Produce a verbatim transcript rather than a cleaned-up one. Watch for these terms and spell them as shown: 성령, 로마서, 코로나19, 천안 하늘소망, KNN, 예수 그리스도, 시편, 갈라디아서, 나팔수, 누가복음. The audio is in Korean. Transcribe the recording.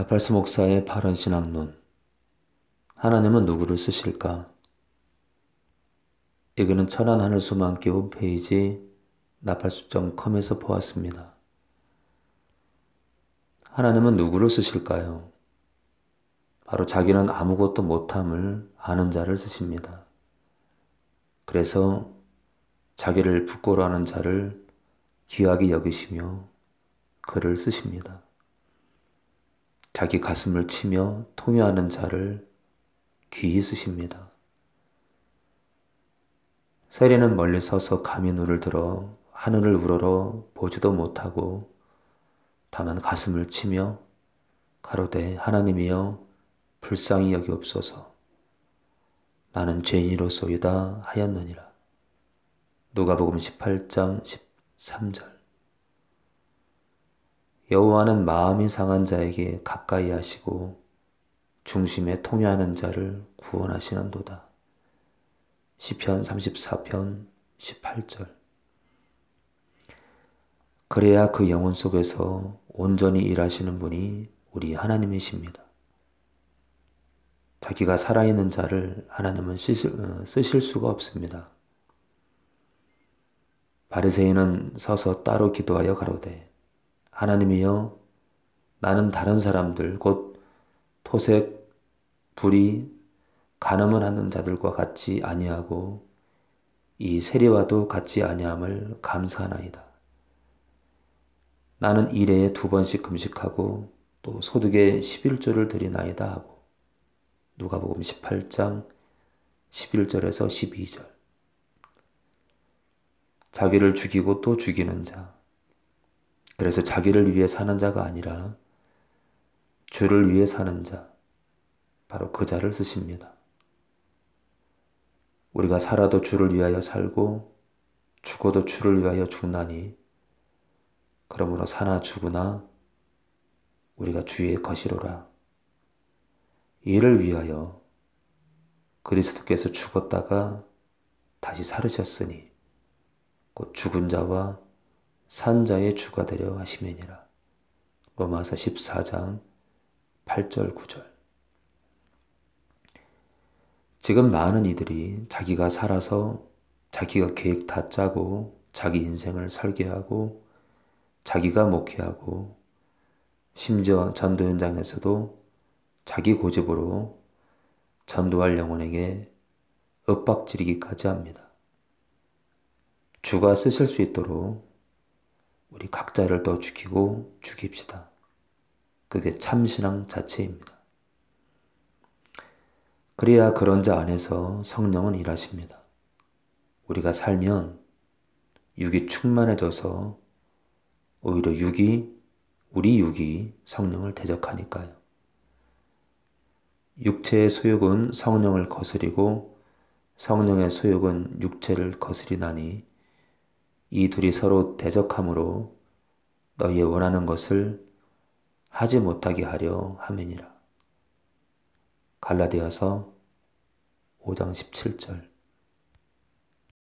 나팔수 목사의 바른 신학론. 하나님은 누구를 쓰실까? 이 글은 천안 하늘소망 홈페이지 나팔수 닷 컴에서 보았습니다. 하나님은 누구를 쓰실까요? 바로 자기는 아무것도 못함을 아는 자를 쓰십니다. 그래서 자기를 부끄러워 하는 자를 귀하게 여기시며 그를 쓰십니다. 자기 가슴을 치며 통회하는 자를 귀히 쓰십니다. 세리는 멀리 서서 감히 눈을 들어 하늘을 우러러 보지도 못하고 다만 가슴을 치며 가로되 하나님이여 불쌍히 여기옵소서 나는 죄인이로소이다 하였느니라. 누가복음 십팔 장 십삼 절. 여호와는 마음이 상한 자에게 가까이 하시고 중심에 통회하는 자를 구원하시는도다. 시편 삼십사 편 십팔 절. 그래야 그 영혼 속에서 온전히 일하시는 분이 우리 하나님이십니다. 자기가 살아있는 자를 하나님은 쓰실 수가 없습니다. 바리새인은 서서 따로 기도하여 가로되 하나님이여 나는 다른 사람들 곧 토색, 불의, 간음을 하는 자들과 같지 아니하고 이 세리와도 같지 아니함을 감사하나이다. 나는 일해에 두 번씩 금식하고 또 소득의 십일조를 드리나이다 하고. 누가복음 십팔 장 십일 절에서 십이 절. 자기를 죽이고 또 죽이는 자. 그래서 자기를 위해 사는 자가 아니라 주를 위해 사는 자, 바로 그 자를 쓰십니다. 우리가 살아도 주를 위하여 살고 죽어도 주를 위하여 죽나니 그러므로 사나 죽으나 우리가 주의 것이로라. 이를 위하여 그리스도께서 죽었다가 다시 살으셨으니 곧 죽은 자와 산 자의 주가 되려 하심이니라. 로마서 십사 장 팔 절 구 절. 지금 많은 이들이 자기가 살아서 자기가 계획 다 짜고 자기 인생을 설계하고 자기가 목회하고 심지어 전도 현장에서도 자기 고집으로 전도할 영혼에게 윽박지르기까지 합니다. 주가 쓰실 수 있도록 우리 각자를 더 죽이고 죽입시다. 그게 참신앙 자체입니다. 그래야 그런 자 안에서 성령은 일하십니다. 우리가 살면 육이 충만해져서 오히려 육이, 우리 육이 성령을 대적하니까요. 육체의 소욕은 성령을 거스리고 성령의 소욕은 육체를 거스리나니 이 둘이 서로 대적함으로 너희의 원하는 것을 하지 못하게 하려 함이니라. 갈라디아서 오 장 십칠 절.